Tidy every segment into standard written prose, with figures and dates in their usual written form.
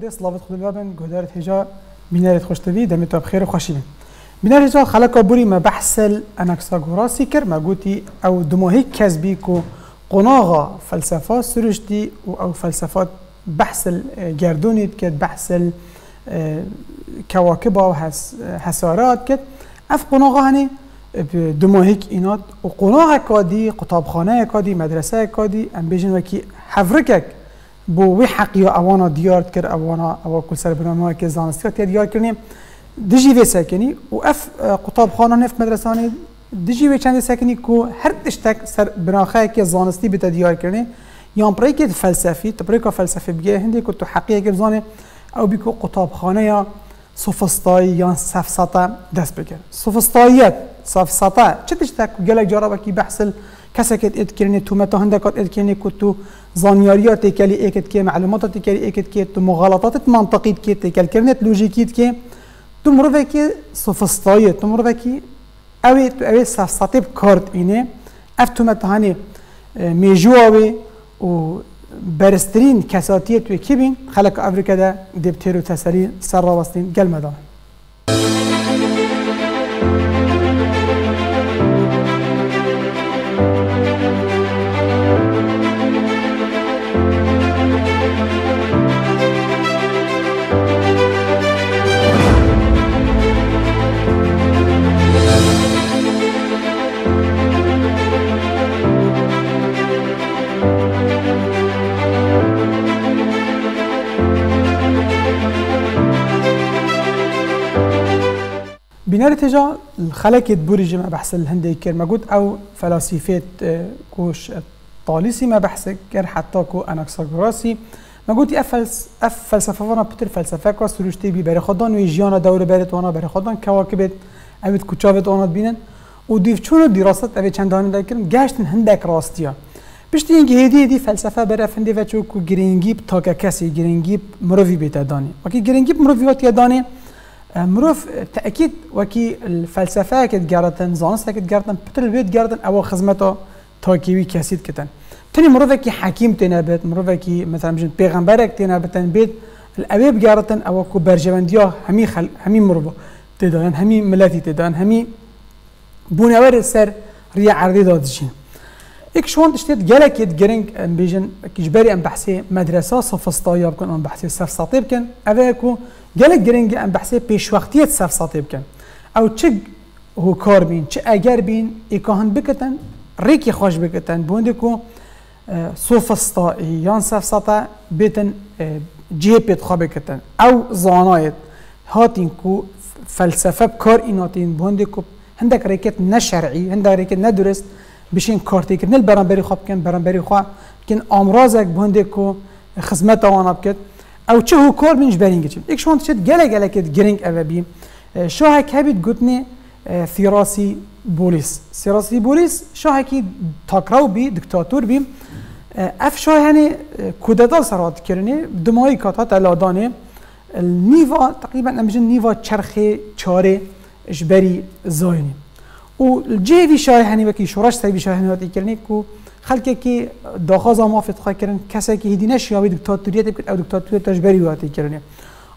خدای سلامت خود بیادن گودار هجا بینارت خوشتوی دمی تو بخیر و خوشیم بینار هجا خلقا بوری ما بحثل اناکساگورا سیکر ما گوتی او دماهی کذبی کو قناغا فلسفه سرشتی و او فلسفات بحثل گردونید کد بحثل كواكبها وحسارات كت اف قناغه هني دماهيك اينات وقناغه كادي قطابخانه كادي مدرسه كادي ام بيجن وكي حفركك بو وي حقيا اوانا ديار كر اوانا او كل سر برنامه كي زانستيات ديار كرني دجي في ساكني واف قطابخانه نف مدرساني دجي وي چند ساكني كو هر تشتك سر برنامه كي زانستي بت ديار كرني يام بريك فلسفي تبريكا فلسفي بجي هندي كنت حقيقه زاني او بیکو قطابخانه یا سوفستایی یا سفسطه دست بکر سوفستاییت سفسطه چه تشتا گلک جارا وکی بحثل کسی که اید کرنی تومتا هندکات اید کرنی که تو زانیاریا تکلی ایکت که معلوماتا تکلی ایکت که تو مغالطاتت منطقیت که تکل کرنیت لوجیکیت که تو مروفه که سوفستاییت تو مروفه که اوی سفسطه بکارد اینه اف تومتا هنی میجواوی و برسترین کساتیت و کیبین خلق آفریقا ده دبتر و تسری سر راستین گل مدام. بنار تجا الخلقت بورج ما بحث الهندي كير موجود او فلاسفه كوش طالسي ما بحث كير حتى كو اناكساغوراسي موجود افلس فلسفه وانا بتر فلسفه كو سروشتي بي بر خدان و جيانا دور برت وانا بر خدان كواكب امت كوچابت اونات بينن و ديفچون دراسات اوي چندان دكرم گشتن هندك راستيا بشتي انگه هدي فلسفه بر افندي و چو كو گرينگيب تاكا كسي گرينگيب مروي بيتداني وكي گرينگيب مروي وات يداني مروف تأكيد وكي الفلسفة كت جارتن زانست كت جارتن بتر البيت جارتن أو خدمته تاكيوي كاسيد كتن تاني مروف كي حكيم تنابت مروف كي مثلا بجن بيغمبرك تنابتن بيت الأبيب جارتن أو كو برجوانديا همي همي مروف تدان همي ملاتي تدان همي بونوار السر ريا عرضي دادشين إيك شون تشتت جالك يتجرنج بجن كجبري أم بحسي مدرسة سفسطايا بكن أم بحسي سفسطي بكن أباكو جالك جرنج أم بحسي بيشوختية سفسطي بكن أو تشج هو كار بين تش أجر بين إيكاهن بكتن ريكي خوش بكتن بوندكو سفسطائي يان سفسطة بيتن جيبت خابكتن أو زانايت هاتينكو فلسفة بكار إناتين بوندكو عندك ريكت نشرعي عندك ريكت ندرس بشین کارتی که نل برانبری خواب کن برانبری خواه کن آمرازک بونده که خدمت آنها بکد او چه هو کار بینش برینگه چیم ایک شوان تشید گله کد گرنگ اوه بیم شاهک هبید گوتنه ثیراسی بولیس ثیراسی بولیس شاهکی تاکراو بی دکتاتور بیم اف شاهنه کودتا سرات کرنه دمایی کاتا تلادانه نیوا تقریبا نمیجن نیوا چرخه چاره جبری زاینه و جیوی شایهنی وکی شورش سایبی شایهنی وقتی کردنی کو خالکه که دخواست ما فت خواهی کردن کسی که هدی نشی آبی دکتاتوریت بکرد آب دکتاتوریت تجبری وقتی کردنی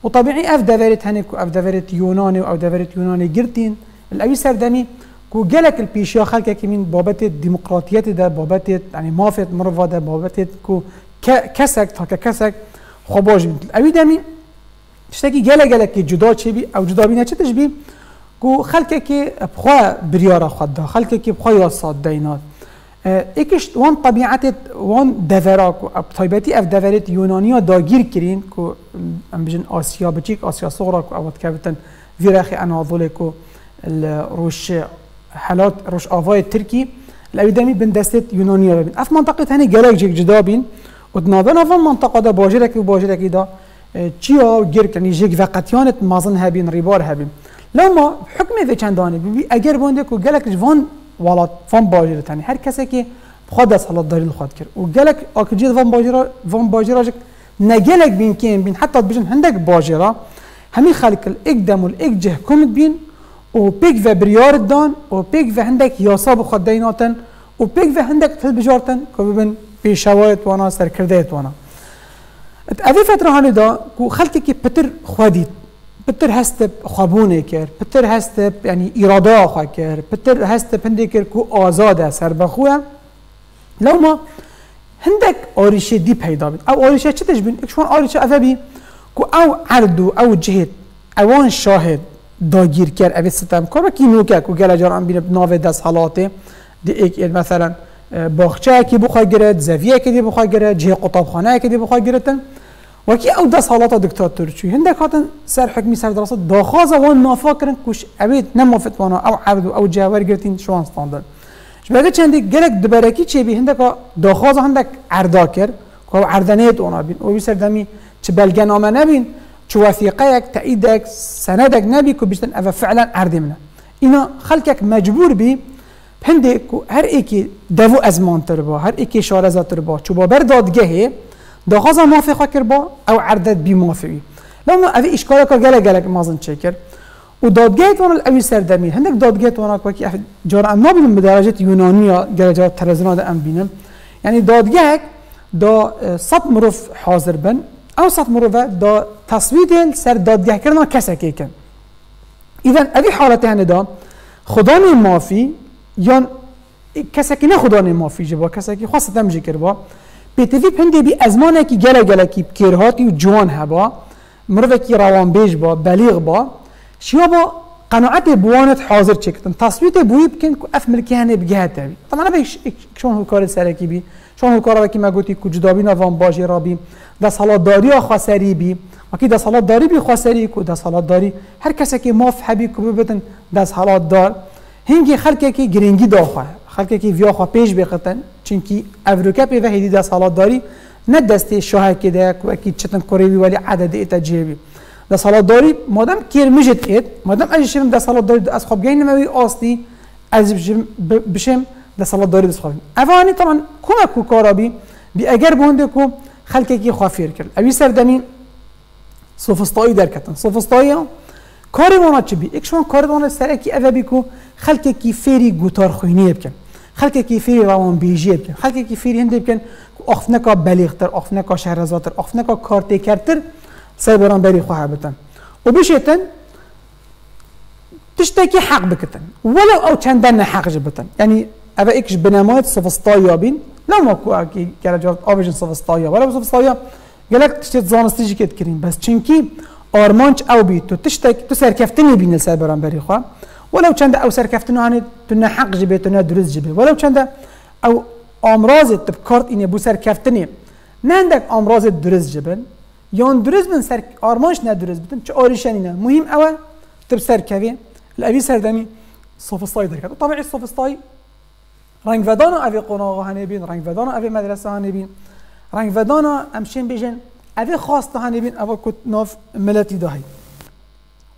و طبیعی اف داوریت هنی کو اف داوریت یونانی و اف داوریت یونانی گرتین الاوی سردمی کو جالک الپیشیا خالکه که من بابت دموکراتیت ده بابت یعنی ما فت مرفه ده بابت کو کسک تا کسک خباج می‌کنه الاوی دمی شتکی جالک جدا چی بی او جدا بی نچتش بی و خالکه که بخواه بریاره خود داره خالکه که بخواه یاساد دینات ایکش وان طبیعت وان دفرق و طبیعتی اف دفرت یونانیا داغیر کردن که امروزن آسیا بچیک آسیا صغرا که آباد کردن ویرخی آناتولی که روش حالات روش آوای ترکی لعیدمی بندست یونانیا بین اف منطقه هنی جالک جدا بین و دنبال اون منطقه دا باجرکی و باجرکی دا چیا گیر کردنی جیک وقتیانت مازن هبین ریبار هبین لما حكمه في چندانه بي اگر بونده كو گلك جوان ولات فان باجره تن هر كسي كي خود از حالات داريل خود كر و گلك اكجيت وان باجره نگلك بين كين بين حتى بجن عندك باجره همي خلق الاقدم والاجه كومت بين و بيك و بريار دان و بيك و عندك ياساب خود ديناتن و بيك و عندك تل بجارتن كو بين بيشوايت وانا سركرديت وانا اوی فتره هانی دا که خلکی که پتر خودید پتر هست خوابونه کرد پتر هست یعنی اراده خواه کرد پتر هست پنده کرد که آزاده سر بخواه لو ما هندک آریشه دی پیدا بید او آریشه چه تشبین؟ اکشون آریشه اوه بی که او عرد و او جهد اوان شاهد داگیر کرد اوی ستم کار و کی نوکه که گل جران بینه ناوه دست حالاته دی ایک مثلا باغچه که بخواه گرد زویه که دی بخواه گرد جه قطابخانه که دی بخواه گردن و کی او دست حالاتا دکتاتور چوی هندک هاتن سر حکمی سر دراسات داخوازه وان نافا کرن کش اوید نمافت وانا او عرد و او جهور گردین شوان ستاندن شباید چندی گلک دبرکی چه بی هندک داخوازه هندک عردا کرد که او عردنیت اونا بین او بیسر دمی چه بلگنامه نبین چه وثیقه یک تایید یک سند یک نبی که بیشتن اوه فعلا عرد منه اینا خلکک مجبور بی هنده که هر ایکی دو ازمانتر با هر ایکی شارزاتر با چو با بردادگهه داخوازه مافی خواه کر با او عردت بی مافی لما اوه اشکاله که گلک گلک مازن چه کرد و دادگاهت وانا اوی سردمیر هندک دادگاهت وانا که جارا ام نابینم به درجه یونانی یا گلجار ترزنا دا ام بینم یعنی دادگاهک دا صد مروف حاضر بن او صد مروفه دا تصویت سر دادگاه کرنا کسکه کن ایدن اوی حالت هنده دا خدان مافی یا کسکی نه خدان مافی جبا کسکی خواست دمجه کر با پیتوی پنده بی ازمانه که گله گله که کرهاتی و جوان هبا مروفه که روان بیش با بلیغ با شیا با قناعت بوانت حاضر چکتن تصویت بوی بکن که اف ملکی هنه بگه تاوی طبعا نبا شون هکار سرکی بی شون هکار وکی ما گوتی که جدابی نوان باجی را بی دست حالات داری ها خواستری بی وکی دست حالات داری بی خواستری که دست حالات داری هر کسی که ماف حبی که ببتن دست حالات دار هنگی خلکی که گرینگی دا خواه خلکی که ویا خواه پیش بختن چونکی افروکه پیوه هیدی دست حالات داری نه دستی شاه که ده وکی چتن کوریوی ولی عدد ایتا جیبی دست حالات داری مادم کرمجت اید مادم اجشم دست حالات داری از خواب گهی نموی آستی از بشم دست حالات داری دست خوابیم اوانی طبعا کمک و کارا بی بی اگر بونده که خلکی که خوافیر کرد اوی سردمین سوفستایی در کتن سوفستایی کاری وانا چه بی؟ اکشون کاری وانا سره که اوه بی که خلکه که فیری گوتار خوینی بکن خلکه که فیری روان بیجی بکن خلکه که فیری هنده بکن که اخفنکا بلیغتر، اخفنکا شهرزاتر، اخفنکا کارتی کرتر سر بران بری خواه بتن و بشیتن تشتکی حق بکتن ولو او چندن حق جبتن یعنی اوه اکش بنامایت صفستایی بین لما که گره جارت آویجن صفستایی ولو صفستایی گلک تشتیت زانستیجی کت کرین بس چنکی آرمانچ او بی تو تشتک تو سرکفتنی بین سر بران بری خواه ولو چند او سرکفتنو هنه تو نه حق جبه تو نه درست جبه ولو چند او آمرازت تبکارت اینه بو سرکفتنی نه هندک آمرازت درست جبن یان درست بن سر آرمانش نه درست بدن چه آریشن اینه مهم اوه تب سرکوی الاوی سردمی صوفستایی درکت و طبعی صوفستایی رنگ ودانا اوی قناغا هنه بین رنگ ودانا اوی مدرسه هنه بین رنگ ودانا همشین بیجن اوه خاص تا هنبین اوه کت ناف ملتی داهی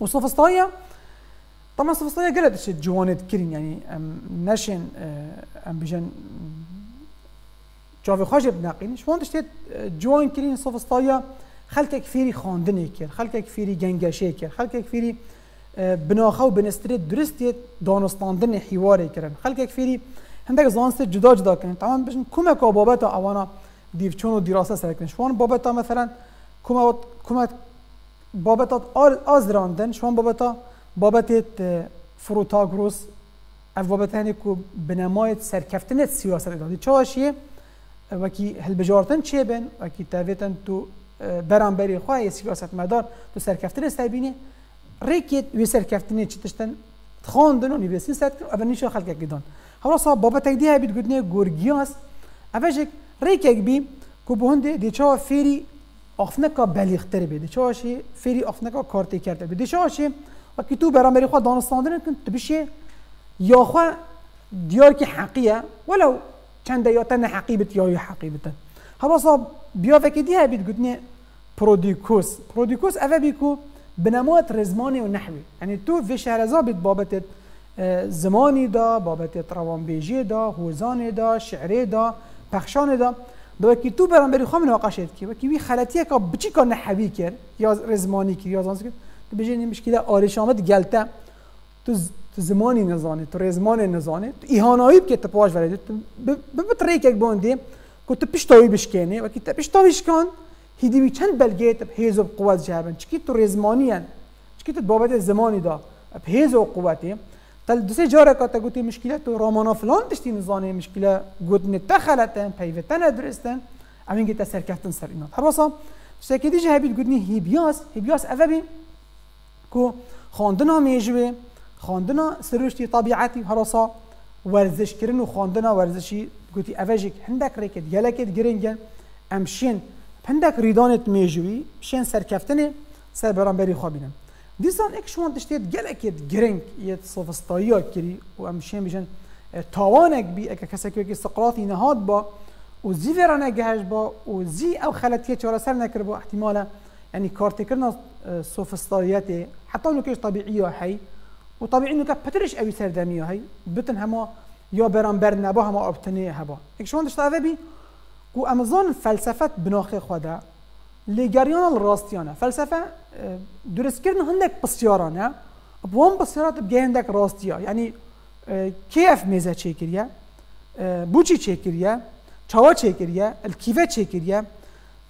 و صوفستایی طبعا صوفستایی گلتش جوانت کرین یعنی نشین ام بیجن جاوی خواهش بناقین شوان تشتید جوان کرین صوفستایی خلک اکفیری خاندنه کرد خلک اکفیری گنگشه کرد خلک اکفیری بناخه و بنستره درستید دانستاندن حیواره کرن خلک اکفیری هندک زانست جدا جدا کرن طبعا بشن کمک بابت اوانا دیوچون و دراسه سرکنن شوان بابتا مثلا کمت بابتا آزراندن شوان بابت فروتاگروس اف بابت هنه که بنمایت سرکفتنت سیاست دادی چه هاشیه وکی هلبجارتن چه بین وکی تاویتن تو برانبری خواهی سیاست مدار تو سرکفتنت سبینه ریکیت وی سرکفتنت چی تشتن خاندن و نیویسین سد کرد اول نیشون خلق اکیدان حالا صاحب بابت اگدیه بید گودنه گرگیاس اوشک ریکک بی که بهنده دیچه فیری آفنکا بلیغتر بی دیچه هاشی فیری آفنکا کارتی کرده بی دیچه هاشی وقتی تو برامبری خواه دانستاندن کن تو بشه یا خواه دیار که حقیه ولو چنده یا تن حقی بت یا حقی بتن حواسا بیا وکی دیه بید گودنه پرودیکوس پرودیکوس اوه بی که بنمات رزمانی و نحوی یعنی تو وی شهرزا بید بابتت زمانی دا بابتت روانبیجی دا هوزان دا شعری دا پخشانه دا دوکی تو برام بری خواهم ناقشید که وکی وی خلطیه که بچی که نحوی کرد یا رزمانی کرد یا زانسی کرد که بجه این مشکل آرش آمد گلته تو زمانی نزانه تو رزمان نزانه تو ایهانایی که تا پاش ورده تو ببتره یک بانده که تو پیشتاوی بشکنه وکی تا پیشتاویش کن هیدیوی چند بلگیت بهیز و قوت جهبن چکی تو رزمانیان چکی تو بابت زمانی دا بهیز و قوتی تل دوسه جاره کاتا گوتی مشکلات تو رامانافلان دشتی نزانه مشکلات گوتنه تخلتن پیوتن درستن امین گیتا سرکفتن سر اینات حراسا دوسه که دیجه هبید گوتنی هیبیاس اوه که خاندنا میجوه خاندنا سروشتی طبیعتی حراسا ورزش کرن و خاندنا ورزشی گوتی اوه جک هندک ریکت گلکت گرنگن امشین هندک ریدانت میجوی شین سرکفتنه سر برانبری خوابینم دیسان اکشوان تشتید گلکت گرنگ یه صفستایی ها کری و امشین بیشن تاوانک بی اکا کسکوی که سقراطی نهاد با و زی ورانه گهش با و زی او خلطیه چاره سر نکر با احتمالا یعنی کارتی کرنا صفستاییاته حتی نوکش طبیعی ها هی و طبیعی نوکه پترش اوی سردمی ها هی بتن همه یا برانبر نبا همه ابتنه هبا اکشوان تشتا اوه بی و امازون فلسفه بناخه خدا لگریان راستیانه فلسفه درست کردن هندک بسیارانه بوان بسیارات بگه هندک راستیا یعنی کیف میزه چه کریه بوچی چه کریه چاوا چه کریه الکیفه چه کریه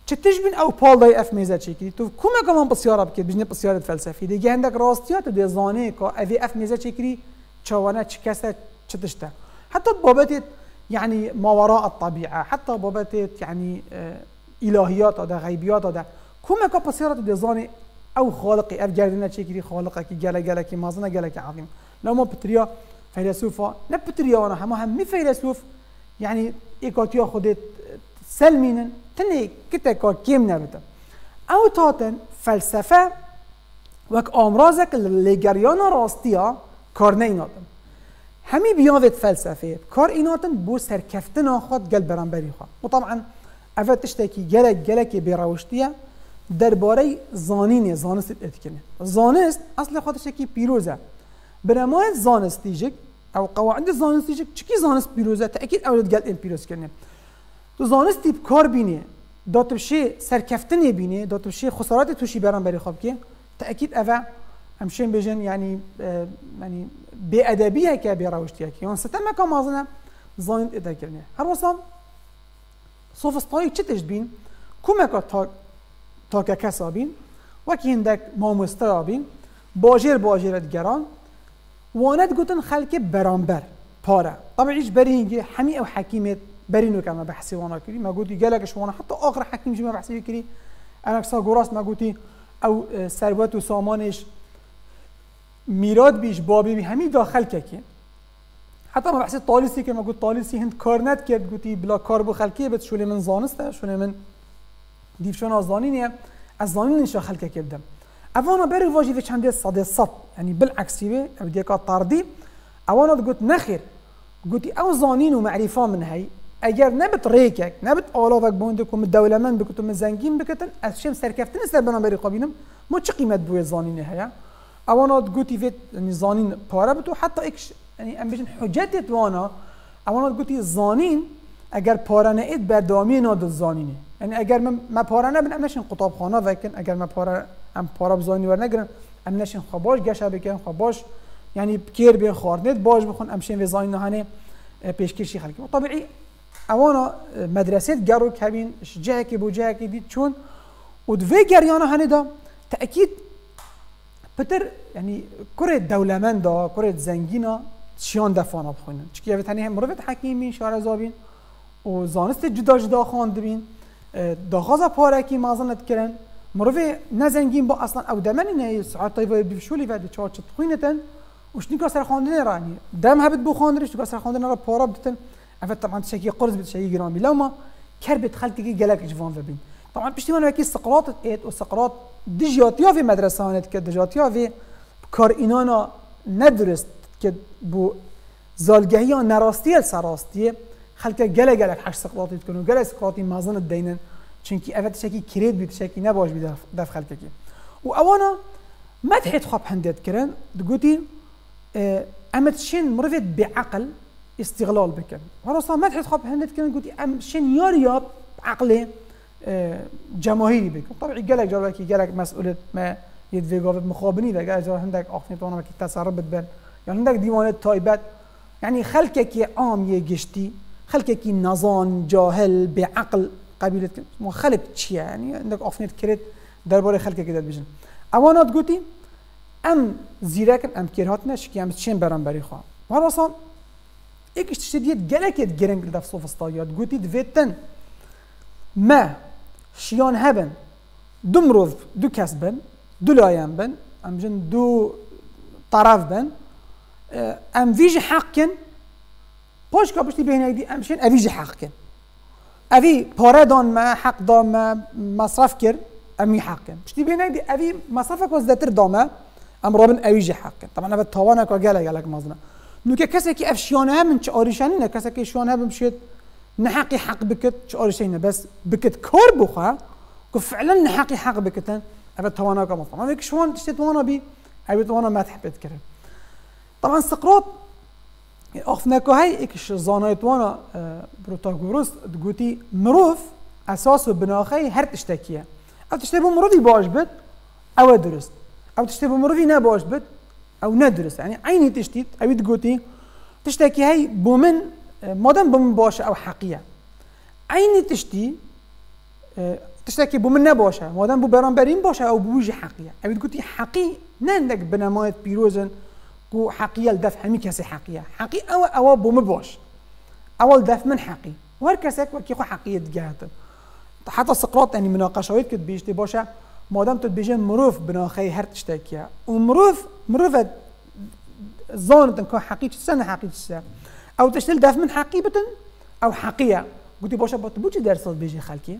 چتش بین او پالدای اف میزه چه کریه تو کمک من بسیارا بکرد بجنه بسیارت فلسفی دیگه هندک راستیا تو دیزانه که اوی اف میزه چه کری چاوانه چکسته چتشته حتی بابتت يعني ما وراء الطبيعة حتى بابتت يعني إلهيات هذا غيبيات هذا كما كبصيرة ديزاني أو خالقي أو جردنا تشكري خالقك جلجلك مازنا جلك عظيم لو ما بتريا فيلسوفا نبتريا وانا هم هم فيلسوف يعني إيكاتيا خدت سلمينا تني كتكا كيم نبتا أو تاتن فلسفة وك أمراضك اللي جريانا راستيا كارنيناتن همی بیاید فلسفه کار ایناتن بو سرکفتن خود گل برانبری خواه و طبعا اوه تشتکی گلک بیروشتیه درباره زانینه زانست اتکنه زانست اصل خود تشتکی پیروزه برمای زانستیجک او قواعد زانستیجک چکی زانست پیروزه تأکید اولید گل این پیروز کنه تو زانستی بکار بینه داتبشه سرکفتنه بینه داتبشه خسارات توشی برانبری خواه که تأکید اوه همشین بجن یعنی به ادبیه که به روشتیه که یعنی ستمه که مازنه زانید اده کرنه هر واسه صوفستایی چه تشت بین کمه که تاکه کسا بین وکی هندک ماموستا بین باجرت گران واند گوتن خلک برانبر پاره طبعیش بری هنگی همی او حکیمت بری نو که ما بحثی وانا کری ما گوتی گلکش وانا حتی آخر حکیم جی ما بحثی کری انکسا گراست ما گوتی او ثروت و سامانش میراد بیش بابی بی همین داخل که که حتی ما بحث طالسی که ما گفت طالسی هند کار نت کرد گوتی بلا کار بو خلکیه بد شوله من زانسته شوله من دیفشان از زانینیه از زانین انشا خلکه کردم اوانا بری واجی به چنده صده صد یعنی بالعکسی به او دیگه طردی اوانا گفت نخیر گوتی او زانین و معرفا من هی اگر نبت ریکک نبت آلاتک بونده کم دولمن بکتم زنگین بکتن از شم سرکفتن سر بنابری قابینم ما چه قیمت بوی زانینه هیا اوانا گوتی ویت زانین پاره بتو حتی اکش یعنی ام بجن حجتت وانا اوانا گوتی زانین اگر پاره نه ات بدامی ناد زانینه یعنی اگر ما پاره نه بنم نشین قطاب خانه وکن اگر ما پاره ام پاره بزانی ور نگرن ام نشین خباش گشه بکن خباش یعنی بکیر به خورنت باش بخون امشین و زانین هانه پیشکشی خلقی طبیعی اوانا مدرسه گرو کبین شجاع کی بوجاع کی دید چون و دوی گریانا هندا تاکید پتر یعنی کره دولمندا کره زنگینا چیان دفانا بخوینن چکی اوی تنی هم مروت حکیمین شارزابین و زانست جدا جدا خواندبین داغازا پارکی مازنت کرن مروی نزنگین با اصلا او دمن نه ساعت طیبه بشولی ود چا چت خوینتن وش نیکا سر خواندن رانی دم هبت بو خواندرش تو سر خواندن را پارا بدتن عفت طبعا تشكي قرص بتشكي جرامي لو ما كربت خلتكي جلاك جفان فبين طبعا بشتيمان وكي سقراط ايت وسقراط دجياتيا في مدرسانت كد دجياتيا في كار اينانا ندرست كد بو زالجهيا نراستي السراستي خلتك جلاك حش سقراطي تكونو جلا سقراطي مازن الدينن چونكي عفت تشكي كريت بتشكي نباش بدف خلتكي واوانا مدحت خب هندت كرن دقوتي امتشين مرفت بعقل استغلال بكن هراسا مدحت خب هندت كن قلت ام شن يارياب عقل جماهيري بكن طبعا قالك جارك قالك مسؤوليه ما يدفيغا مخابني وقال جار عندك اخنيت وانا كي تسرب بال يعني عندك ديوانات تايبات يعني خلكك عام يجشتي خلكك نظان جاهل بعقل قبیله ما خلق چیه؟ یعنی اندک آفنیت کرد درباره خلق که داد بیشتر. اوانات گویی ام زیرکن ام کرهات نشکی ام چیم برام بری خواه. ما راستن یکیش تشدید گلکیت گرنگ دفت صوف استایاد گویی دویتن ما شیان هبن دم روز دو کس بن دو لایان بن ام جن دو طرف بن ام ویج حقن پوش کابشتی به نگی ام شن ام ویج حقن اوی پاره دان ما حق دان ما مصرف کرد امی حقن پشتی به نگی اوی مصرف کو زدتر دان ما ام رابن اویج حقن طبعا اول توانه کو گله گله مازنا نوکه کسی که افشیانه من چه آریشانی نه کسی که افشیانه بمشید نه حقی حق بکت چه آریشانی نه بس بکت کار بخواه که فعلا نه حقی حق بکتن اول توانه کو مطمئن اما یکشون تشتی توانه بی اوی توانه مدح بد کرد طبعا سقراط اخفناكو هاي اكش زانايتوانا بروتاغورس تقولي مروف اساسه بناخي هر تشتكيه او تشتبه مروفي باش بد او درست او تشتبه مروفي نا باش بد او ندرس يعني عيني تشتيت او تقولي تشتكي هاي بومن مادام بومن باشه او حقيه عيني تشتي تشتكي بومن نا باشه مادام بو برانبرين باشه او بوجه حقيه او تقولي حقي نندك بنمايت بيروزن كو حقية الدفع همي كاسي حقية حقي أو بو مبوش أول دفع من حقي وهركاسك وكيخو حقية جهاتن حتى سقراط يعني مناقشات كت بيجتي باشا مادام تتبيجي مروف بناخي هر تشتاكيا ومروف مروفة زانتن كو حقية تسنة حقية تسنة أو تشتل دفع من حقي بتن أو حقية قلتي باشا بتبوشي درسات بيجي خالكي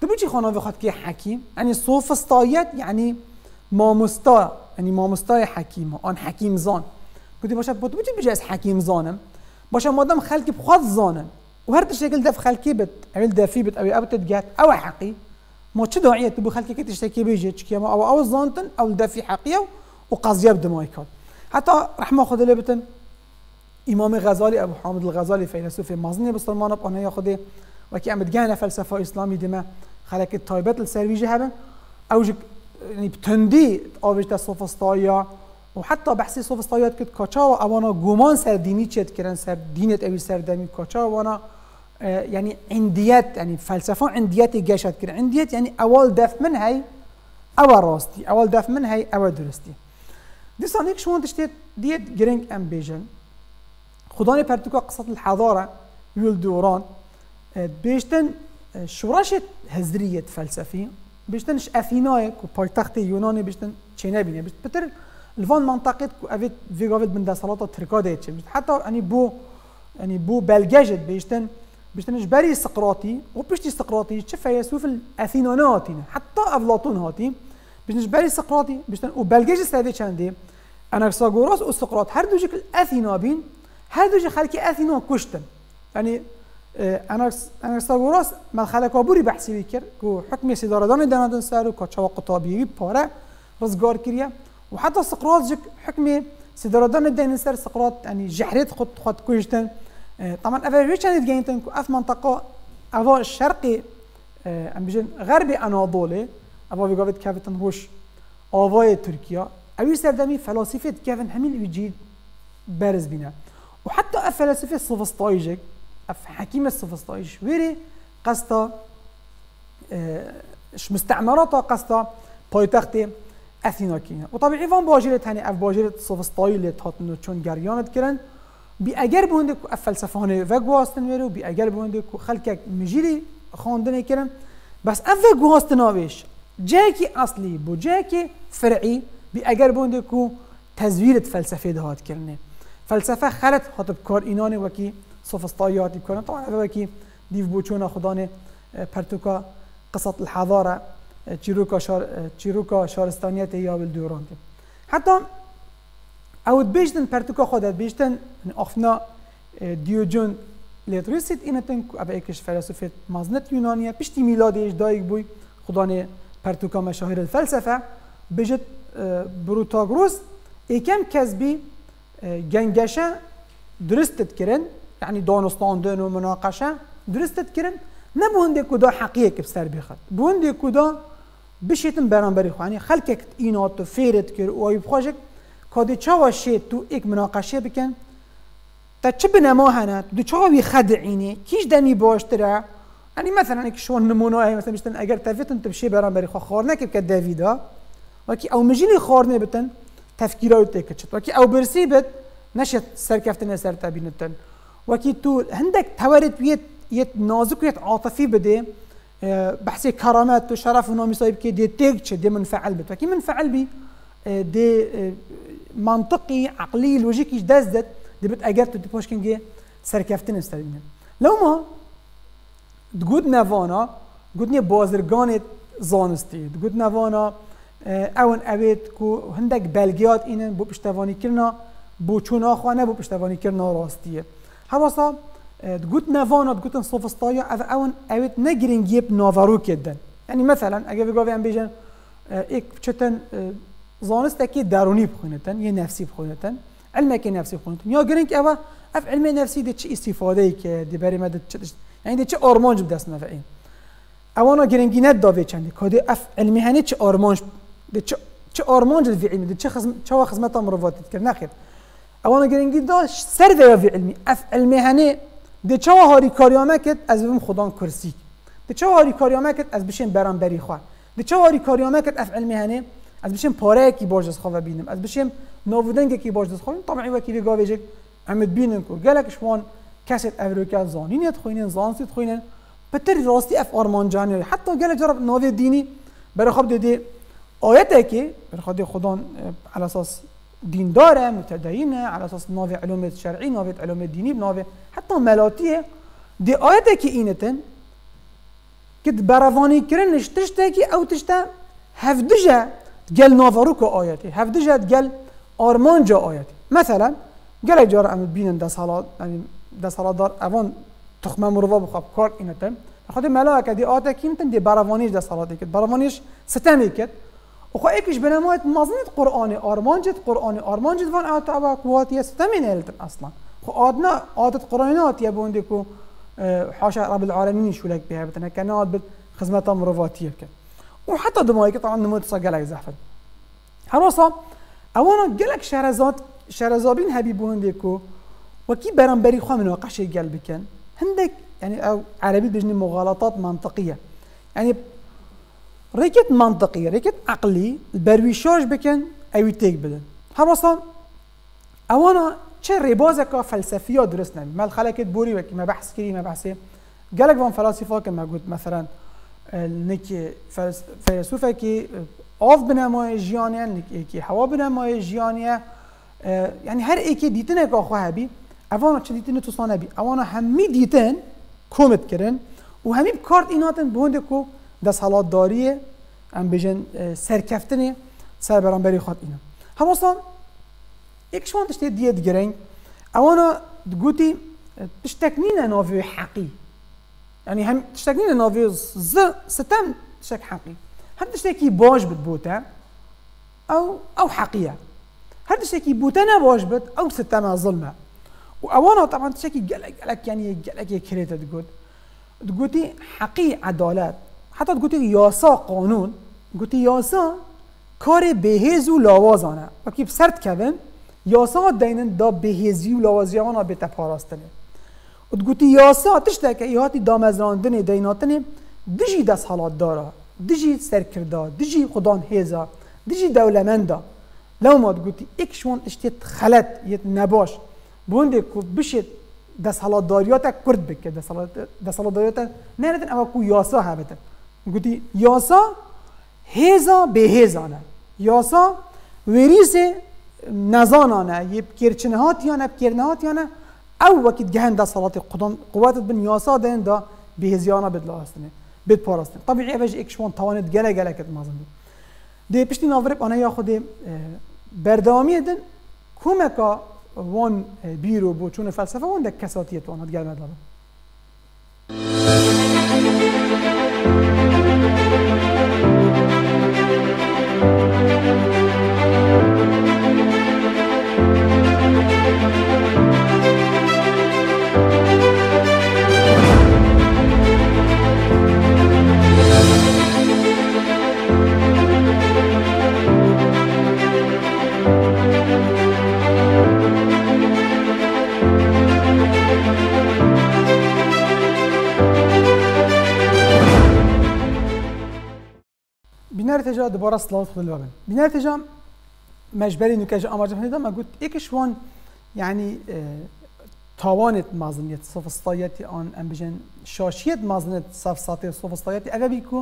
تبوشي خانوي خاتكي حكي يعني صوف الصايات يعني ما مستا يعني ما مستای حکیم آن حکیم زان گویی باشه بود بچه بچه از حکیم زانم باشه مادام خالکی بخواد زانم و هر تشکل دف خالکی بد عمل دفی بد آبی آب تدگات آو حقی ما چه داعیه تو بخالکی که تشکی بیجه چکیم آو آو زانتن آو دفی حقیه و قضیه بدمای کرد حتی رحمه خدا لبتن امام غزالی ابو حامد الغزالی فیلسوف مازنی بسرمانب آنها خدا و که امتدگان فلسفه اسلامی دم خالکی طایبت السرویجه هم آوجک يعني بتندي آبیش دست صوفستایا و حتی بحثی صوفستایات که کجا و آوانا گمان سر دینی چه کردن سر دینت اوی سر دمی کجا و آوانا یعنی عندیت یعنی فلسفه عندیتی گشت کرد عندیت یعنی اول دفع من های اول راستی اول دفع من های اول درستی دیستان یک شما دشتید دیت گرنگ ام بیجن خدان پرتوکا قصة الحضاره یول دوران بیشتن شورش هزریت فلسفی بیشترش افینای کو پایتخت یونانی بیشتر چه نبینه بیشتر لون منطقه کو اوید ویگاوید من دستالات ترکا دیچه حتی یعنی بو بلگجت بیشترش بری سقراطی و پشتی سقراطی چه فیلسوف اثینانه هاتینه حتی افلاطون هاتی بیشترش بری سقراطی بیشتر و بلگج سده چنده اناکساگوراس و سقراط هر دو شکل اثینا بین هر دو خلکی اثینا کشتن یعنی اناکساگوراس مدخل کابوری بحثی کرد که حکم سیداردان دندان سر و کاچا و قطابیوی پاره رزگار کرد و حتی سقراط جک حکم سیداردان دندان سر سقراط یعنی جحریت خود کشتن طبعا اول ویچند گینتن که اف منطقه اوا شرقی ام بجن غرب اناضوله اوا ویگاوید کفتن روش آوای ترکیه اوی سردمی فلاسفیت کفن همین ویجید برز بینه و حتی اف فلسفه صوفستایی جک اف حكيم السوفسطائي شويري قصته مستعمراته قصته بايتختي اثينا كينا وطبيعي فان باجيره ثاني اف باجيره السوفسطائي اللي تاتنو چون جريانت كرن باگر بوندك اف فلسفهانه وگواستن ويرو باگر بوندك خلقك مجيري خواندن كرن بس اف وگواستناويش جاكي اصلي بو جاكي فرعي باگر بوندك تزويرت فلسفه دهات كرنه فلسفه خلت خاطب كار اينانه وكي سوفسطائيات يكون طبعا هذاكي ديف بوچونا خداني پرتوكا قصة الحضارة چيروكا شارستانيات يا بالدوران حتى اود بيشتن پرتوكا خودت بيشتن اخفنا ديوجون لتروسيت انتن ابا اكش فلسفة مازنت يونانية بيشتي ميلاديش دايك بوي خداني پرتوكا مشاهير الفلسفة بيجت بروتاغروس ايكم كزبي گنگشه درستت كرن يعني دانستاندن و مناقشه درستت کرن نه بونده کدا حقیه که بسر بخواد بونده کدا بشیتن برانبری خو یعنی خلکت اینات و فیرت کر و ای بخواجک کادی چاوا شی تو یک مناقشه بکن تا چه بنما هنه دو چاوی خدعینه کیش دمی باشتره یعنی مثلا یک شون نمونه‌ای مثلا بیشتر اگر تفیتن تبشی برام بری خو خورنه که داویدا وکی او مجلی خورنه بتن تفکیرات تکچت وکی او برسی بت نشت سرکفتن سر تابینتن وکی تو هندک تورد یت نازکیت عاطفی بده بحثی کرامات و شرف و نامیسایب که دی تکچه دی منفعل بت وکی منفعل بی دی منطقی عقلی لوجیکیش دزدت دی بت اگر تو پوشکنگه سرکفتن سر تابینن لو ما دقود نوانا، دقود نی بازرگانت زانستی، دقود نوانا، اون اوید که هندک بلگیات اینن بو پشتوانی کرنا، بو چون آخوانه بو پشتوانی کرنا راستیه. حواسا دقود نوانا، دقودن صوفستایا، اون اوید نگرنگیب ناورو کدن. یعنی مثلا اگه بگویم بیجن ایک چتن زانسته که درونی بخونتن، یه نفسی بخونتن، علمه که نفسی بخونتن، یا گرنگ اوه اف علم نفسی ده چه استفادهی که ده بری مدد چه یعنی ده چه آرمانج بدست نفعین اوانا گرنگی ند داوی چندی که اف علمی هنی چه آرمانج ده چه آرمانج ده علمی ده چه وا خزمت مرواتید کرد نخیر اوانا گرنگی دا سر ده وی علمی اف علمی هنی ده چه وا هاری کاریامه کد از بیم خدان کرسی ده چه وا هاری کاریامه کد از بشین برام بری خواه ده چه وا هاری کاریامه کد اف علمی هنی از بشین پاره کی باج دست خواه بینم از بشین ناودنگ کی باج دست خواه طبعی وکی ویگا ویجک عمد بینن کو گلک شوان کسی افریقا زانینیت خوینن زانسیت خوینن پتر راستی اف آرمانجانی حتی گلک جرب ناوی دینی برای خود دیده آیته که برای خود خودان علی اساس دینداره متدینه علی اساس ناوی علوم شرعی ناوی علوم دینی ناوی حتی ملاتیه دی آیته که اینتن که براوانی کرنش تشته که او تشته هفدجه گل ناورو که آیته هفدجه گل آرمانجا آیته مثلا گله جار امید بینن دست حالات دار اوان تخمه مروه بخواب کار اینتن خود ملاکه دی آتا کیمتن دی براوانیش دست حالاتی کد براوانیش ستمی کد اخو ایکش بنمایت مازنید قرآن آرمانجت وان آتا ابا قواتیه ستمی نهلتن اصلا خو آدنا آدت قرآنی ناتیه بونده که حاشا رب العالمینی شولک بیه بتنه که ناد بد خزمتا مرواتیه کد و حتی دمایی که طبعا نمود سا گلک زحفت هراسا اوانا گلک شهرزاد شرزابین حبیبونده که وکی برانبری خواه مناقشه گل بکن هندک یعنی او عربی بجنی مغالطات منطقیه یعنی ریکت منطقی ریکت عقلی برویشاش بکن اوی تیک بدن هماسا اوانا چه ربازه که فلسفی ها درست نمی مل خلکت بوری وکی ما بحث کری ما بحثه گلک وان فلاسفه که ما گود مثلا نکی فیلسوفه که آف بنمای جیانیه نکی هوا بنمای جیانیه یعنی هر ایکی دیتنه که آخواه بی اوانا چه دیتنه توسانه بی اوانا همی دیتن کومت کرن و همی بکارت ایناتن بونده که دست حالات داریه هم بجن سرکفتنه سر برانبری خواد اینم هماسان ایکشوان تشتی دید گرنگ اوانا گوتی تشتکنین ناوی حقی یعنی هم تشتکنین ناوی ستم تشتک حقی هم تشتکی باش بد بوته او حقیه هر تشتكي بوتنا واجبت او ستنا ظلمه واوانا طبعا تشتكي قالك يعني قالك كريتا تقولي حقي عدالات حتى تقولي ياسا قانون قلتي ياسا كار بهز ولاوازانه وكي بسرد كبن ياسا دينن دا بهزي ولاوازيانا بتپاراستنه وتقولي ياسا تشتكي ياتي دامزراندني ديناتني دجي دس حالات دارا دجي سركردا دجي خدان هيزا دجي دولمندا لو ما تقولي اكشون اشتيت خلت يت نباش بوندك بشت دس حالات دارياتك كرد بك دس حالات دارياتك نارتن او كو ياسا هبتن قلتي ياسا هيزا بهيزانا ياسا وريس نزانانا يبكيرچنهاتيانا بكيرنهاتيانا او وكيت جهن دس حالات قوات بن ياسا دين دا بهيزيانا بدلاستن بد باراستن طبيعي افج اكشون توانت گله كتمازن دي پشتي ناورب انا يا خودي بردامی دن کمکا وان بیرو بو چون فلسفه وان دک کساتیت وان هدگل مدلابه ارتجاع دوباره سلاوت خود الوابن بنا ارتجاع مجبری نکج آماده هنیدم ما گفت یکشون یعنی توانت مازنیت صفستایتی آن امبجن شاشیت مازنیت صفساتی صفستایتی اگه بیکو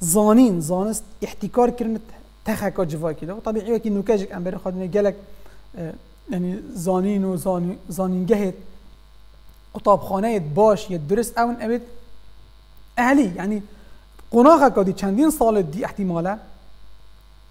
زانین زانست احتکار کردن تخکا جوای کرده و طبیعیه که نکج امبری خودنه گلک یعنی زانین و زانینگهت قطابخانه باش یه درست اون ابد اهلی یعنی قناغ کادی چندین سال دی احتماله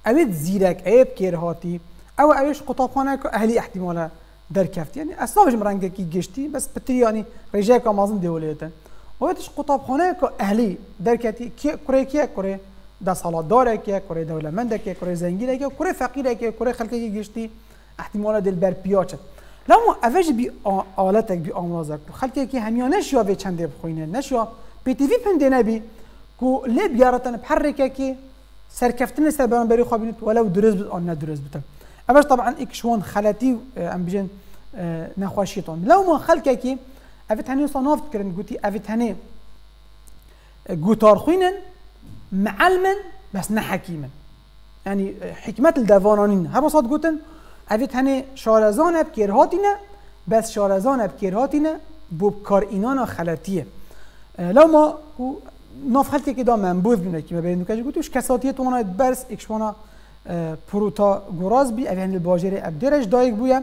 اوید زیرک عیب کر هاتی او اویش قطابخانه که اهلی احتماله در کفتی یعنی اصلا بجم رنگه کی گشتی بس بتری یعنی رجای که مازن دیولیتن اویدش قطابخانه که اهلی در کتی کره کیه کره ده سالات داره کیه کره دولمنده کیه کره زنگیره کیه کره فقیره کیه کره خلکه کی گشتی احتماله دل بر پیاچت لامو اویش بی آلتک بی آموزک خلکه کی همیانه شیا به چنده بخوینه نشیا پی تی وی پنده نبی کو لب یارتن بحرکه کی سرکفتن سر برانبری خوابی نت ولو درست بود آن ندرست بودم. اولش طبعا اکشون خلاتی امبجن نخواشیتون. لو ما خلقه کی اوت هنی صنافت کردن گویی اوت هنی گوتار خوینن معلمن بس نه حکیمن. یعنی حکمت الدوانانین هر وسط گوتن اوت هنی شارزان اب کرهاتینه بس شارزان اب کرهاتینه بوبکار اینانا خلاتیه. لو ما نافخلتی که دام منبوذ بینه که مبین نکجی گوتیش کساتیت اونا برس اکشونا پروتا گراز بی اوین الباجری ابدرش دایک بویا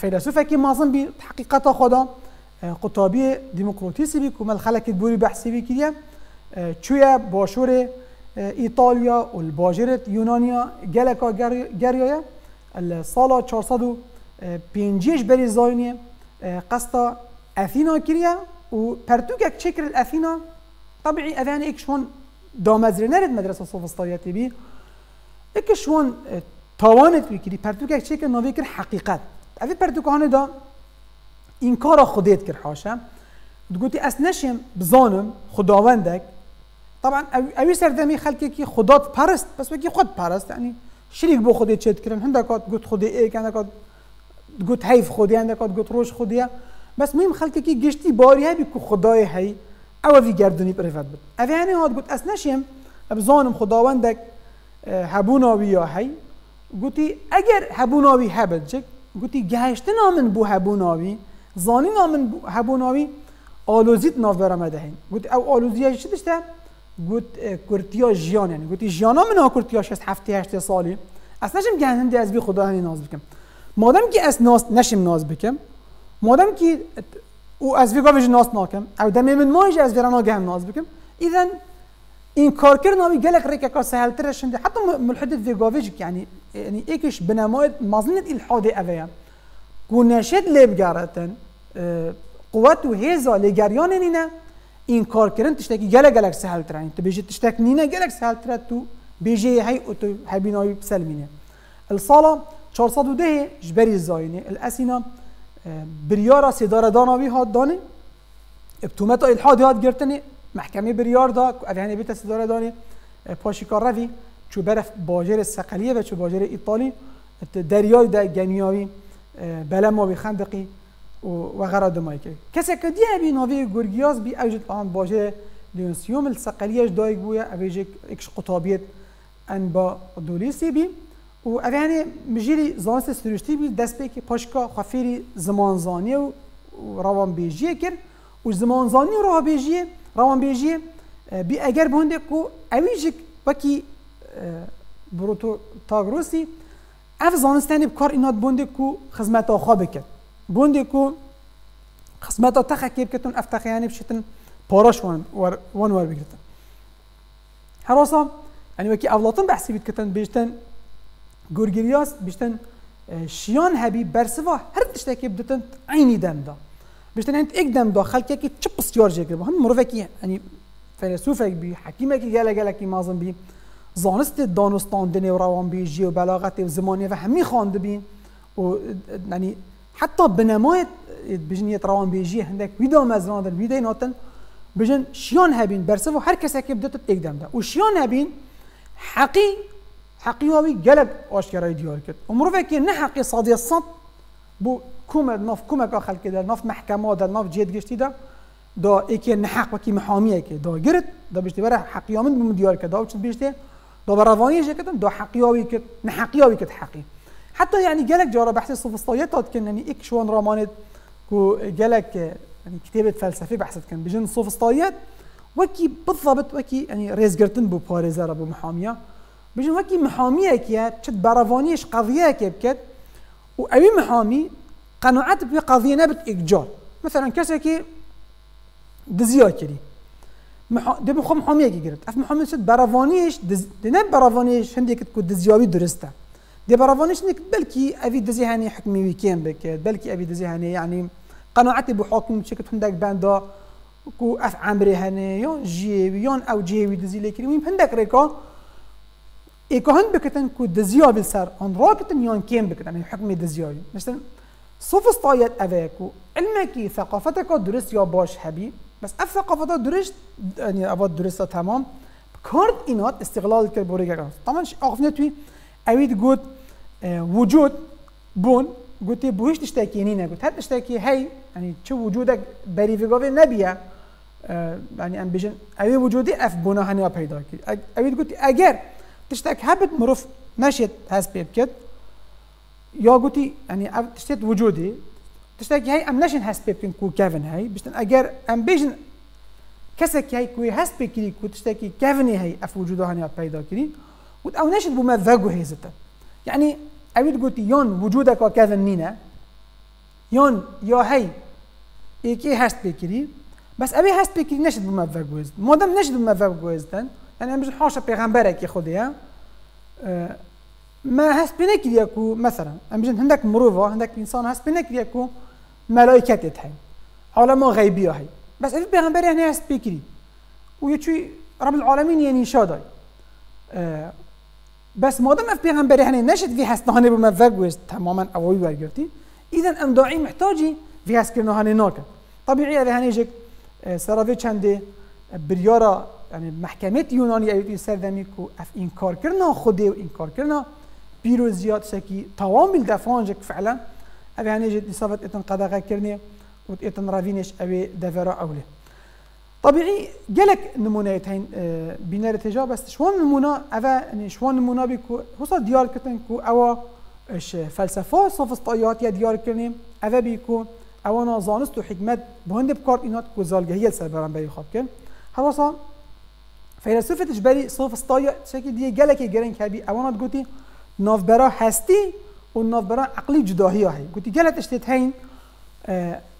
فیلسوفه که مازن بی حقیقتا خدا قطابی دموکراتیسی بی کمال خلکت بوری بحثی بی کریه چویا باشور ایتالیا و الباجرت یونانیا گلکا گریایا سالا 450 بری زاینیه قصد اثینا کریه و پرتوگک چکر اثینا طبيعي أذان إكشون دامزري نرد مدرسة صوفسطائياتي بي إكشون توانت بكري بردوكا شكل نوفيكر حقيقة أفي بردوكا هنا دا إنكارا خديت كر حاشا تقولي أسنشم بزانم خداوندك طبعا أوي سردمي خلكي كي خدات بارست بس وكي خد بارست يعني شريك بو خديت شد كرن هندكات قلت خدي إيك هندكات قلت هيف خدي هندكات قلت روش خديها بس مهم خلكي كي جشتي باريها بكو خداي هي او في گردنی پرفت بود اوی هنی هاد گوت اس نشیم ابزانم خداوندک هبوناوی یا هی گوتی اگر هبوناوی هبد چک گوتی گهشته نامن بو هبوناوی زانی نامن بو هبوناوی آلوزیت ناورمده هین گوتی او آلوزیه چی دشته گوت کورتیا جیان یعنی گوتی جیانا منا کورتیا 6 7 8 سالی اس نشیم گهندی از بی خدا هنی ناز بکم مادام کی اس نشیم ناز بکم مادام کی و از ویگا ویژه ناس ناکم او دمه من مایش از ویرا ناگه هم ناز بکم ایذن این کارکر ناوی گلک ریکه کار سهلتره شنده حتی ملحدت ویگا ویژه یعنی ایکش بنماید مازنید الحاده اویه گو نشد لیبگارتن قوت و هیزا لگریان نینه این کارکرن تشتکی گلک سهلتره یعنی تو بیجه تشتک نینه گلک سهلتره تو بیجه هی و تو هبینایی بسلمینه السالا 410 جبری زاینه الاسینا بریارا سیدار داناوی هاد دانه ابتومتا الحادی هاد گرتنه محکمه بریار دا اوهنه بیتا سیدار دانه پاشیکار روی چو برف باجر سقلیه و چو باجر ایطالی دریای دا گنیاوی بلماوی خندقی و غرا دمایی کرد کسی که دیه بی ناوی گرگیاز بی اوجد آن باجر لیونسیوم السقلیهش دایگ بویه اویجه اکش قطابیت ان با دولیسی بی و اوهنه مجیری زانست سروشتی بی دست به که پاشکا خفیری زمانزانی و روان بیجیه کرد و زمانزانی و روان بیجیه بی اگر بونده که اویجک وکی بروتو تاگروسی اف زانستانی بکار اینات بونده که خزمتا خواب کرد بونده که خزمتا تخکیب کتون اف تخیانی بشتن پاراش وانوار بگردن هراسا یعنی وکی اولاتن بحثی بید کتن بیشتن گرگریاس بیشتن شیان هبی برسوا هر تشتکی بدتن عینی دم دا بیشتن انت یک دم دا خلکی که چه بسیار جگر با هم مروفه که یعنی فیلسوفه بی حکیمه که گله گله که مازن بی زانست دانستاندنه و روان بیجی و بلاغت و زمانیه و همی خوانده بی و یعنی حتی بنمایت بجنیت روان بیجی هندک ویدا مزراندن ویدا ایناتن بجن شیان هبین برسوا هر کسی که بدتن یک دم دا و شیان هبین حقی حقیقی گلک آشکارای دیار کرد. امروز که نه حقیق صادق صد، بو کم ناف کم کاخل کرد، ناف محکمه داد، ناف جد گشتی داد، دا ایکی نه حق و کی محامیه که دا گرد، دا بیشتر حقیقی من دیار کرد، دا وقتی بیشتر دو بروانی جکتن دو حقیاوی کت نه حقیاوی کت حقی حتی یعنی گلک جارا بحث سوفسطایت داد کن یعنی یک شون راماند کو گلک یعنی کتاب فلسفی بحث کن بجن سوفسطایت وکی بالضبط وکی یعنی رزگرتن بو پارزه را بو محامیه بجن وکی محامیه که چت بروانیش قضیه که بکت و اوی محامی قناعت به قضیه نبت اجال مثلا کسی که دزیا کردی ده بخوام محامیه که گرفت اف محامیه شد براوانیش ده نه براوانیش هنده که دزیابی درسته ده براوانیش نیک بلکی اوی دزی هنی حکمی ویکیم بکرد بلکی اوی دزی هنی یعنی قناعت به حاکم چکت هندک بنده که اف عمره هنی یا جیوی یا او جیوی دزی لیکری مهم هندک ریکا ایکا هند بکتن که دزیابی سر هن را کتن یا کم بکتن یعنی حکم دزیابی مثلا سوفسطایت اوه که علمکی ثقافتکا درست یا باش هبی بس اف ثقافتا درست يعني اول درسته تمام كارد اینات استقلال کرد بورگا طبعا اخفنا توی اوید گوت وجود بون گوتی بویش تشتکی نینه گوت هر تشتکی هی يعني چه وجودك بری وگاوی نبیه يعني ام بجن اوی وجودی اف بونا هنیا پیدا کرد اوید گوتی اگر تشتک هبت مروف نشید هست پیب کرد یا گوتی يعني تشتک وجودی تشتكي هاي ام نشن هاس بيبكن كو كافن هاي بشتن اگر ام بيجن كسك هاي كوي هاس بيكري كو تشتكي كافني هاي اف وجوده هاني پیدا كري و او نشن بما ذاقو هي زتا يعني اويد قلت يون وجودك وكافن نينا يون يا هاي ايكي هاس بيكري بس ابي هاس بيكري نشد بما ذاقو هزت مادام نشد بما ذاقو هزتن يعني ام بيجن حاشا پیغمبرك خوديا ما هاس بينكري كو مثلا ام بيجن هندك مروفه هندك انسان هاس بينكري كو ملائكتت هاي عالم غيبيه هاي بس في پیغمبر هنا هست بكري ويتشي رب العالمين يعني شاداي بس ما دام في پیغمبر هنا نشد في هستانه بمذوق تماما اوي برگرتي اذا ام داعي محتاجي في هسكنه هنا ناك طبيعي هذا هنيجك سراوي چند بريارا يعني محكمه يوناني ايدي سردميكو اف انكار كرنا خدي انكار كرنا بيروزيات سكي توامل دفانجك فعلا أبي هنيجي صفت إتن قداغا كرني وإتن رافينيش أبي دفرا أولي. طبيعي جالك نمونات هين بنار تجا بس شوان نمونا أبا شوان نمونا بكو خصوصا ديار كتن كو أوا فلسفة سوفسطائيات يا ديار كرني أبا بيكو أوا نازانست وحكمت بهند بكارت إنات كو زالجا هي السربران بري خاب كرن. خلاصا فيلسوفة إجباري سوفسطائيات شكل دي جالك جرين كابي أوا نتقولي نافبرا هستي و نافبرا عقلی جداهی هایی گوتی گلت اشتت هین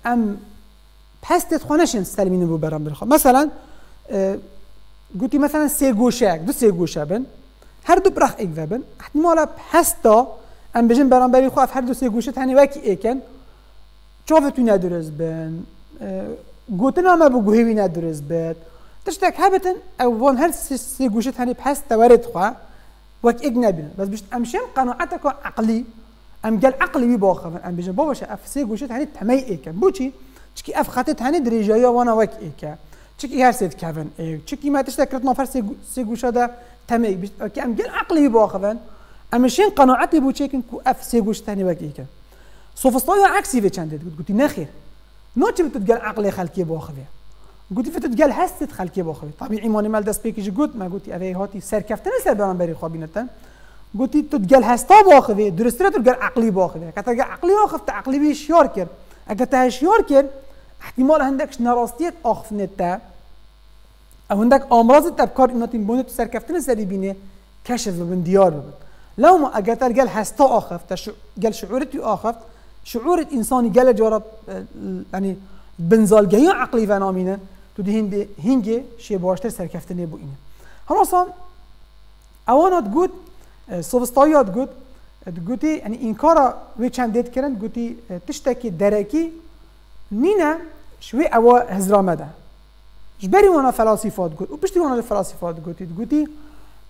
ام پستت خونشن سلمین بو برام بخوام مثلا گوتی مثلا سه گوشه دو سه گوشه بن هر دو برخ ایگو بن احتمالا پستا ام بجن برام بری خواف هر دو سه گوشه تنی وکی ایکن چافتو ندرز بن گوتن اما بو گوهیوی ندرز بد تشتک هبتن اوان هر سه گوشه تنی پستا ورد خواه وك اجنبي بس باش امشي قناعتك عقلي ام قال عقلي باخا ام بيجي بابا افسي قلت هاني تمي ايك بوشي تشكي افخاتت هاني دريجايا وانا وك ايك تشكي هرسيت كافن ايك تشكي ما تشتكرت نفر سي قشاده تمي بيش ام قال عقلي باخا امشي قناعتي بوشي كو افسي قلت هاني وك ايك سوفسطايا عكسي في تشاندت قلت ناخير نوتش بتتقال عقلي خالكي باخا گوتی فت گل هستت خلکی باخوی طبیعی مانی مال دست پیکیج گوت ما گوتی اوی هاتی سر کفتن سر برام بری خوابینتن گوتی تو گل هستا باخوی درستره تو گل عقلی باخوی کتا گل عقلی اخفت عقلی بیش یار کرد اگه تاش یار کرد احتمال هندکش ناراستیت اخفنتا هندک امراض تبکار ایناتین بونه تو سر کفتن سری بینه کشف بن دیار بود لو ما اگه تا گل هستا اخفت گل شعورت اخفت شعورت انسانی گل جرب یعنی بنزالگی عقلی و نامینه تو دهنده هنگه شی باشتر سرکفتنه بو اینه هراسان اوانات گود سوفسطاییات گود گوتی یعنی این کارا وی چندید کرند گوتی تشتکی درکی نینه شوی اوا هزرامه ده جبری وانا فلاسفات گود و پشتی وانا فلاسفات گوتید گوتی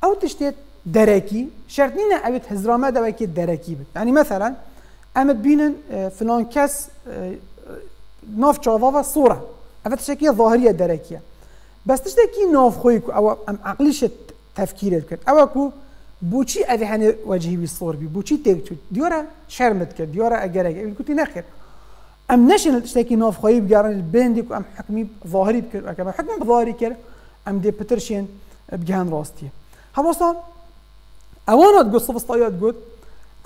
او تشتید درکی شرط نینه اوید هزرامه ده وکی درکی بید یعنی مثلا امد بینن فلان کس ناف چاوا و صوره افت شكل ظاهريه دركيه بس تشتكي نوف خويك او ام عقليش تفكيرك كنت اوكو بوشي ابي هن وجهي بالصور بي بوشي تك ديورا شرمت كد ديورا اجرك كنت ناخر ام نشن تشتكي نوف خويك بجارن بندك ام حكمي ظاهري بك حكم ظاهري كر ام دي بترشين بجهان راستي هبوصا اوا تقول صف سطايا تقول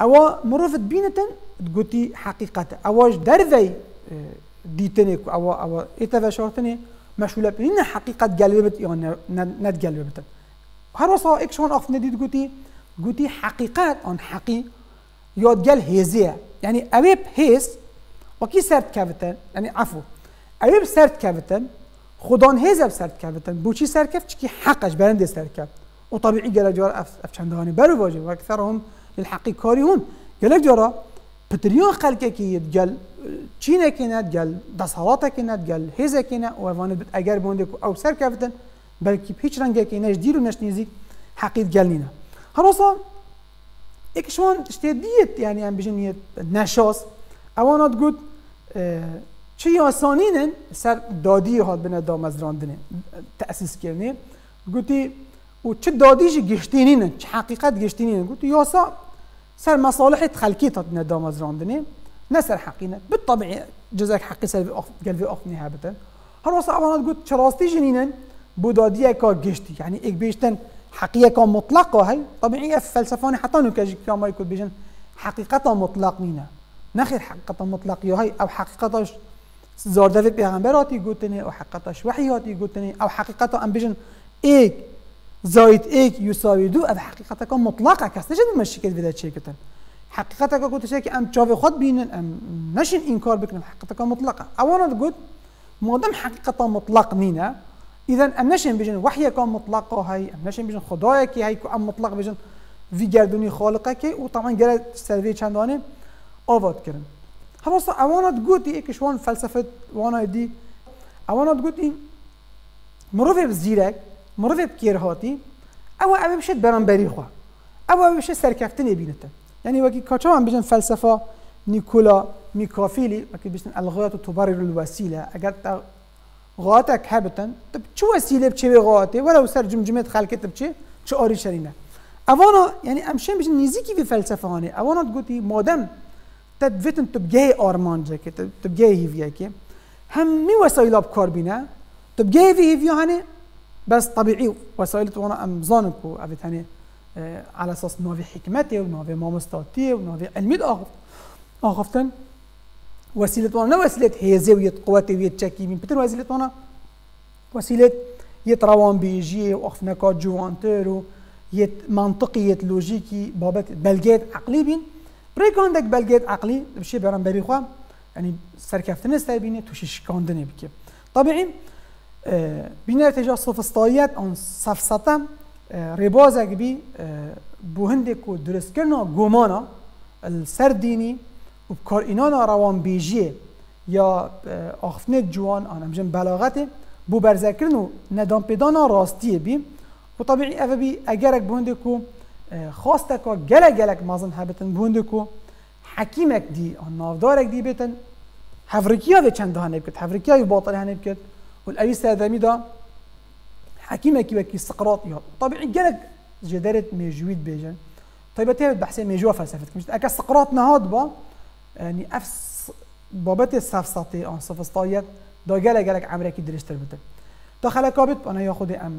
اوا مروفت بينتن تقولتي حقيقة اواش درفي ديتنك اوا ايتفا شرطني مشوله بين حقيقة قلبت يعني نت قلبت هر وصا اكشن اف ندي تقولتي حقيقة عن حقي ياد قال هيزيه يعني اويب هيز وكي سرت كابتن يعني عفوا اويب سرت كابتن خدان هزب سرد کردن بوچی سرکفت که حقش برنده سرکفت و طبیعی گلجار افچندهانی برو واجه و اکثرهم للحقی کاری هم گلجارا پتریان خلکه که گل چینه کند گل دسالاته کند گل هزه کنه و اوانه اگر بونده که او سرکفتن بلکه هیچ رنگه که نش دیر و نش نیزی حقید گل نینه حراسا اکشوان اشتیه دیت یعنی هم بجن یه نشاس اوانات گود چی آسانینن سر دادی هات بنا دامزراندنه تأسیس کردنه گویی و چه دادیش گشتینینن چه حقیقت گشتینینن گویی یاسا سر مصالح خلقی هات بنا دامزراندنه نه سر حقینه بالطبع جزاک حقی سر قلبی آخ نهابتن هر واسه اونات گویی چه راستی جنینن بودادیه که گشتی یعنی یک بیشتن حقیه که مطلقه های طبیعی فلسفانی حتی نکشی که ما یکود بیشتن حقیقت مطلق نینه نخیر حقیقت مطلقیه های او حقیقتش زارده پیغمبراتی گوتنه او حقیقتش وحیاتی گوتنه او حقیقتا ام بجن ایک زائد ایک یساوی دو او حقیقتا که مطلقه کس نشد به مشکل ویده چه کتن حقیقتا که گوتشه که ام چاوی خود بینن ام نشین این کار بکنم حقیقتا که مطلقه اوانت گوت مادم حقیقتا مطلق نینه اذن ام نشین بجن وحیه که مطلقه های ام نشین بجن خدایه که های که ام مطلق بجن وی گردونی خالقه که او طبعا گره سروی چندانه آباد کردن خلاصه اوانات گوتی ایکشوان فلسفه وانای دی اوانات گوتی مروف زیرک مروف کیرهاتی او اوبشت برانبری خو او اوبشت سرکفته نبینته یعنی وقتی کاچوان بجن فلسفه نیکولا میکافیلی وقتی بجن الغایه تبرر الوسیله اگر غایتک هبتن تب چه وسیله بچه غایته ولو سر جمجمه خلقت تب چه آری شرینه اوانا یعنی امشن بجن نزیکی به فلسفه هانه اوانات گوتی مادم تبفتن تبجاي أرمانجة كده تبجاي هيفيا كده هم مي وسائل أبكار بينا تبجاي في هيفيا هني بس طبيعي وسائل تونا أمزانكو أبيت هني على أساس نوع حكمته ونوع ما مستطيع ونوع علمي آخفتن وسيلة تونا وسيلة هيزوية قوته ويتشكي من بتر وسيلة تونا وسيلة يتروان بيجي وأخفنا كاجوانترو يت منطقية لوجيكي بابت بلجات عقلي بين بريكوندك بلغيت عقلي بشي برانبري خو يعني سركفتن سابينه توش شكاندنه بك طبيعي بينا ارتجاع سوفسطايات عن سفسطه ربازك بي بوهندكو درسكرنا غومانا السرديني وبكار انانا روان بيجي يا اخفنت جوان انا مجم بلاغته بو برزكرنو ندان بيدانا راستي بي وطبيعي افبي اجرك بوهندكو خواسته که گلک گلک مازن هبتن بونده که حکیمک دی آن نافدارک دی بیتن هفرکی ها به چند ها نبکت هفرکی های باطل ها نبکت و الاوی سردمی دا حکیمکی وکی سقراطی ها طبعی گلک جدارت میجوید بیجن طبیعتی هبت بحثی میجوه فلسفت کمشت اکا سقراط نهاد با یعنی اف بابت سفسطی آن سفسطایت دا گلک گلک عمرکی درشتر بیتن تا خلقابت بانا یا خود ام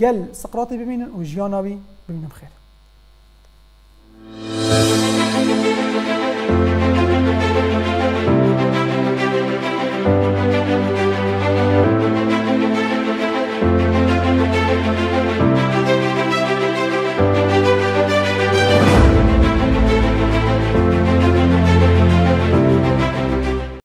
گل سقراطی ببینن و جیاناوی ببینم خیر